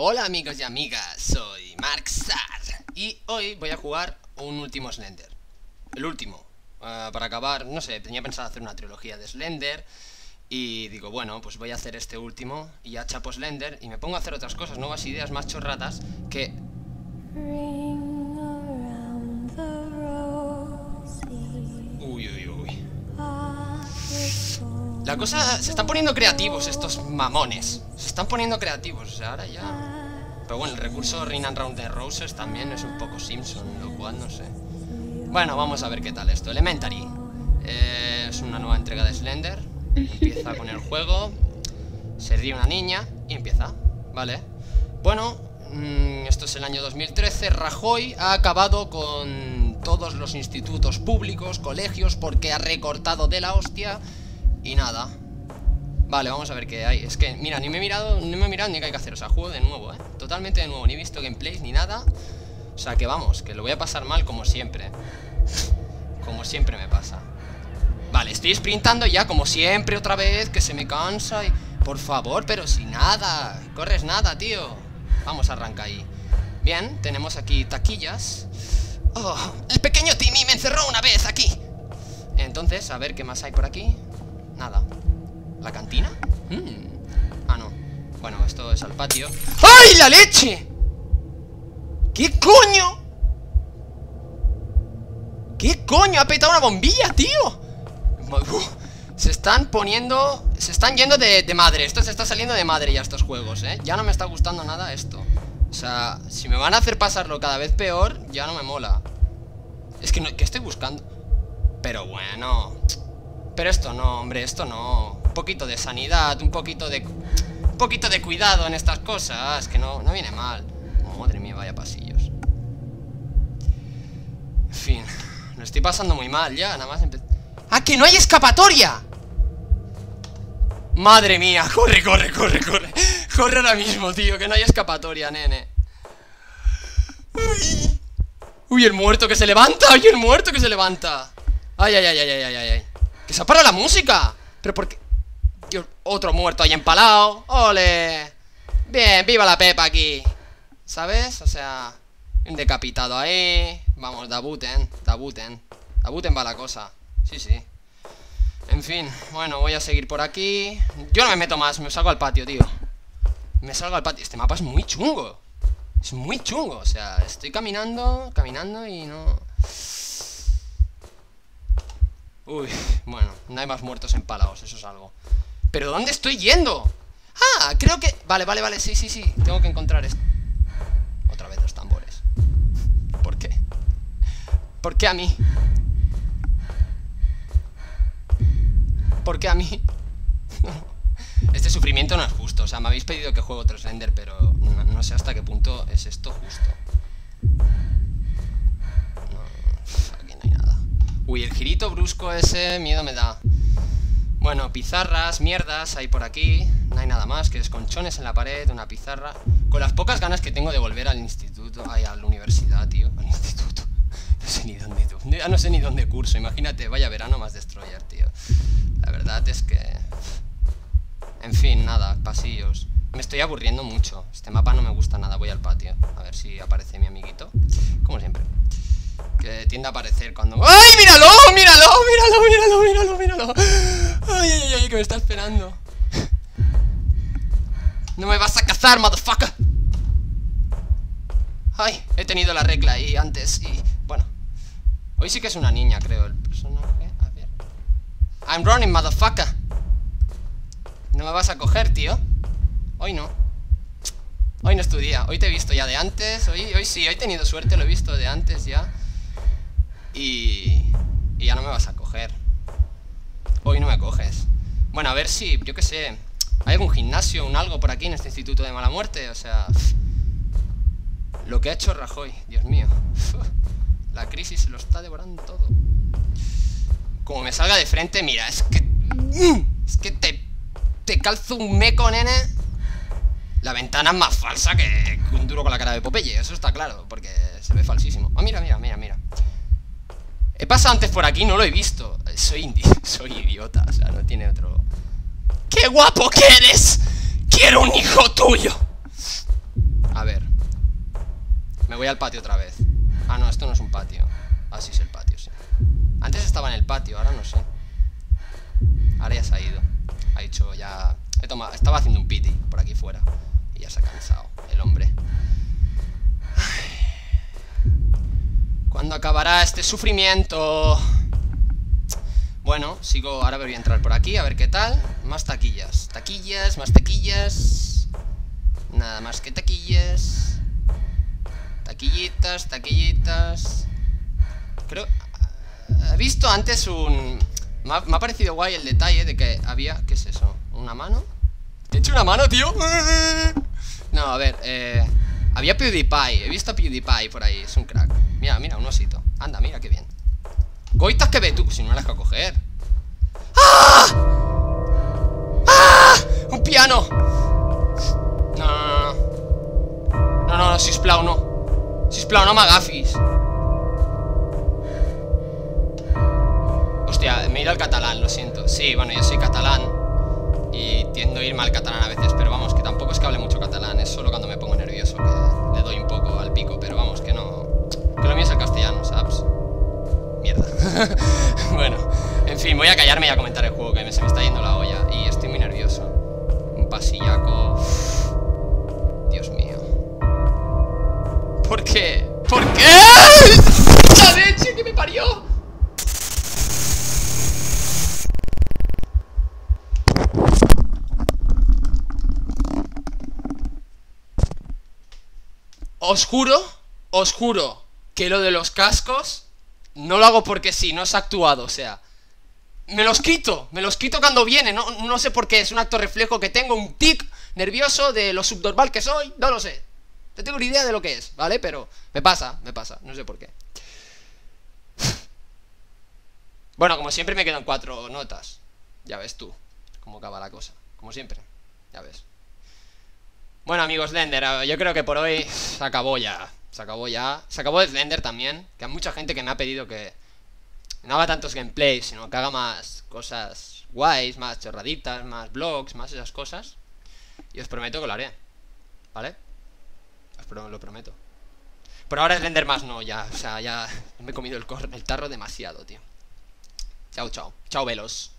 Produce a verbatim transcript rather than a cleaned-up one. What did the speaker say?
Hola amigos y amigas, soy Mark Starr y hoy voy a jugar un último Slender. El último, uh, para acabar, no sé, tenía pensado hacer una trilogía de Slender. Y digo, bueno, pues voy a hacer este último y ya chapo Slender y me pongo a hacer otras cosas, nuevas ideas, más chorratas que... Ring around the roses. Uy, uy, uy. La cosa... se están poniendo creativos estos mamones. Se están poniendo creativos, o sea, ahora ya... Pero bueno, el recurso Ring and Round the Roses también es un poco Simpson, lo cual no sé. Bueno, vamos a ver qué tal esto. Elementary. Eh, es una nueva entrega de Slender. Empieza con el juego, se ríe una niña y empieza, ¿vale? Bueno, esto es el año dos mil trece, Rajoy ha acabado con todos los institutos públicos, colegios, porque ha recortado de la hostia y nada. Vale, vamos a ver qué hay. Es que, mira, ni me he mirado, ni me he mirado ni qué hay que hacer, o sea, juego de nuevo, ¿eh? Totalmente de nuevo, ni he visto gameplays ni nada. O sea, que vamos, que lo voy a pasar mal como siempre. Como siempre me pasa. Vale, estoy sprintando ya, como siempre, otra vez, que se me cansa y... Por favor, pero si nada, corres nada, tío. Vamos, arranca ahí. Bien, tenemos aquí taquillas. Oh, el pequeño Timmy me encerró una vez aquí. Entonces, a ver qué más hay por aquí. Nada. ¿La cantina? Mm. Ah, no. Bueno, esto es al patio. ¡Ay, la leche! ¿Qué coño? ¿Qué coño? Ha petado una bombilla, tío. Uf, se están poniendo... Se están yendo de, de madre. Esto se está saliendo de madre ya estos juegos, ¿eh? Ya no me está gustando nada esto. O sea, si me van a hacer pasarlo cada vez peor, ya no me mola. Es que no... ¿Qué estoy buscando? Pero bueno... Pero esto no, hombre, esto no. Un poquito de sanidad, un poquito de... Un poquito de cuidado en estas cosas. Que no, no viene mal. Oh, madre mía, vaya pasillos. En fin. Lo estoy pasando muy mal ya, nada más empezar. ¡Ah, que no hay escapatoria! ¡Madre mía! ¡Corre, corre, corre, corre! ¡Corre ahora mismo, tío! ¡Que no hay escapatoria, nene! ¡Uy! ¡Uy, el muerto que se levanta! ¡Uy, el muerto que se levanta! ¡Ay, ay, ay, ay, ay, ay! ay. ¡Que se ha parado la música! ¿Pero por qué? Dios, otro muerto ahí empalado. ¡Ole! ¡Bien! ¡Viva la Pepa aquí! ¿Sabes? O sea... Un decapitado ahí... Vamos, dabuten, dabuten. Dabuten va la cosa. Sí, sí. En fin, bueno, voy a seguir por aquí. Yo no me meto más, me salgo al patio, tío. Me salgo al patio. Este mapa es muy chungo. Es muy chungo, o sea, estoy caminando, caminando y no... Uy, bueno, no hay más muertos empalados, eso es algo. ¿Pero dónde estoy yendo? Ah, creo que... Vale, vale, vale, sí, sí, sí. Tengo que encontrar esto. Otra vez los tambores. ¿Por qué? ¿Por qué a mí? Porque a mí... Este sufrimiento no es justo. O sea, me habéis pedido que juegue otro Slender, pero no, no sé hasta qué punto es esto justo. No, aquí no hay nada. Uy, el girito brusco ese miedo me da. Bueno, pizarras, mierdas hay por aquí. No hay nada más que desconchones en la pared, una pizarra. Con las pocas ganas que tengo de volver al instituto. Ay, a la universidad, tío. Al instituto. No sé ni dónde, ya no sé ni dónde curso. Imagínate, vaya verano más destroyer, tío. La verdad es que... En fin, nada, pasillos. Me estoy aburriendo mucho. Este mapa no me gusta nada, voy al patio. A ver si aparece mi amiguito. Como siempre. Que tiende a aparecer cuando... ¡Ay, míralo! ¡Míralo! ¡Míralo, míralo, míralo, míralo! ¡Ay, ay, ay! Que me está esperando. ¡No me vas a cazar, motherfucker! ¡Ay! He tenido la regla ahí antes y... Bueno. Hoy sí que es una niña, creo, el personaje... I'm running, motherfucker. No me vas a coger, tío. Hoy no. Hoy no es tu día. Hoy te he visto ya de antes. Hoy, hoy sí, hoy he tenido suerte, lo he visto de antes ya. Y... Y ya no me vas a coger. Hoy no me coges. Bueno, a ver si, yo qué sé. Hay algún gimnasio, un algo por aquí en este instituto de mala muerte. O sea... Lo que ha hecho Rajoy, Dios mío. La crisis se lo está devorando todo. Como me salga de frente, mira, es que... Es que te... Te calzo un meco, nene. La ventana es más falsa que un duro con la cara de Popeye. Eso está claro, porque se ve falsísimo. Ah, oh, mira, mira, mira, mira. He pasado antes por aquí, no lo he visto. Soy indi... Soy idiota, o sea, no tiene otro... ¡Qué guapo que eres! ¡Quiero un hijo tuyo! voy al patio otra vez. Ah, no, esto no es un patio. Ah, sí, es el patio, sí. Antes estaba en el patio, ahora no sé. Ahora ya se ha ido. Ha dicho, ya... He tomado... Estaba haciendo un piti por aquí fuera. Y ya se ha cansado el hombre. ¿Cuándo acabará este sufrimiento? Bueno, sigo... Ahora voy a entrar por aquí, a ver qué tal. Más taquillas. Taquillas, más taquillas. Nada más que taquillas. Taquillitas, taquillitas. Creo... He visto antes un... Me ha, me ha parecido guay el detalle de que había... ¿Qué es eso? ¿Una mano? ¿Te he hecho una mano, tío? No, a ver, eh... Había PewDiePie, he visto a PewDiePie por ahí, es un crack. Mira, mira, un osito. Anda, mira, qué bien. Goitas que ve tú, si no me las que a coger. ¡Ah! ¡Ah! ¡Un piano! No, no, no. No, no, no, sisplau, no. Sisplau, no me agafis. Hostia, me he ido al catalán, lo siento. Sí, bueno, yo soy catalán y tiendo a irme al catalán a veces, pero vamos, que tampoco es que hable mucho catalán. Es solo cuando me pongo nervioso que le doy un poco al pico, pero vamos, que no. Que lo mío es el castellano, ¿sabes? Mierda. Bueno, en fin, voy a callarme y a comentar el juego, que se me está yendo la olla y estoy muy nervioso. Un pasillaco. Uf. Dios mío. ¿Por qué? ¿Por qué? ¡La leche que me parió! Os juro, os juro que lo de los cascos no lo hago porque sí, no es actuado, o sea, me los quito, me los quito cuando viene, no, no sé por qué, es un acto reflejo que tengo, un tic nervioso de lo subnormal que soy, no lo sé, no tengo ni idea de lo que es, ¿vale? Pero me pasa, me pasa, no sé por qué. Bueno, como siempre me quedan cuatro notas, ya ves tú cómo acaba la cosa, como siempre, ya ves. Bueno, amigos Slender, yo creo que por hoy se acabó ya, se acabó ya, se acabó Slender también, que hay mucha gente que me ha pedido que no haga tantos gameplays, sino que haga más cosas guays, más chorraditas, más vlogs, más esas cosas, y os prometo que lo haré, ¿vale? Os pro- lo prometo. Por ahora Slender más no, ya, o sea, ya me he comido el, cor- el tarro demasiado, tío. Chao, chao, chao velos.